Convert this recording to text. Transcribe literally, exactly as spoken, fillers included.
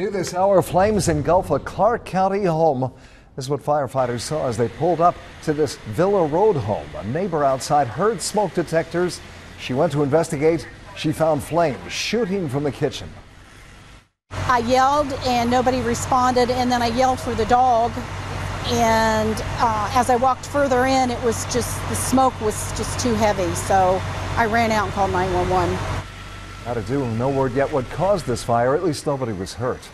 New this hour, flames engulf a Clark County home. This is what firefighters saw as they pulled up to this Villa Road home. A neighbor outside heard smoke detectors. She went to investigate. She found flames shooting from the kitchen. I yelled and nobody responded, and then I yelled for the dog. And uh, as I walked further in, it was just, the smoke was just too heavy. So I ran out and called nine one one. How to do, no word yet what caused this fire. At least nobody was hurt.